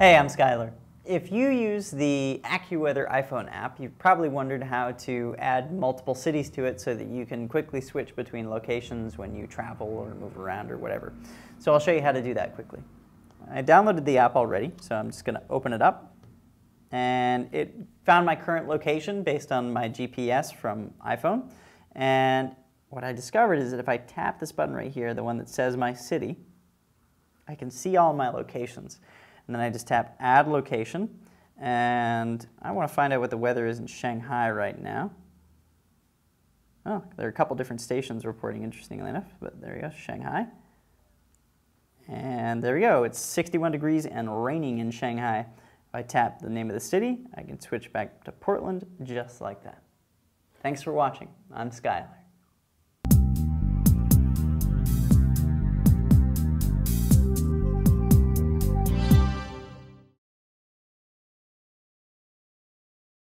Hey, I'm Skylar. If you use the AccuWeather iPhone app, you've probably wondered how to add multiple cities to it so that you can quickly switch between locations when you travel or move around or whatever. So I'll show you how to do that quickly. I downloaded the app already, so I'm just going to open it up. And it found my current location based on my GPS from iPhone. And what I discovered is that if I tap this button right here, the one that says My City, I can see all my locations. And then I just tap Add Location, and I want to find out what the weather is in Shanghai right now. Oh, there are a couple different stations reporting, interestingly enough, but there we go, Shanghai. And there we go, it's 61 degrees and raining in Shanghai. If I tap the name of the city, I can switch back to Portland just like that. Thanks for watching. I'm Skylar.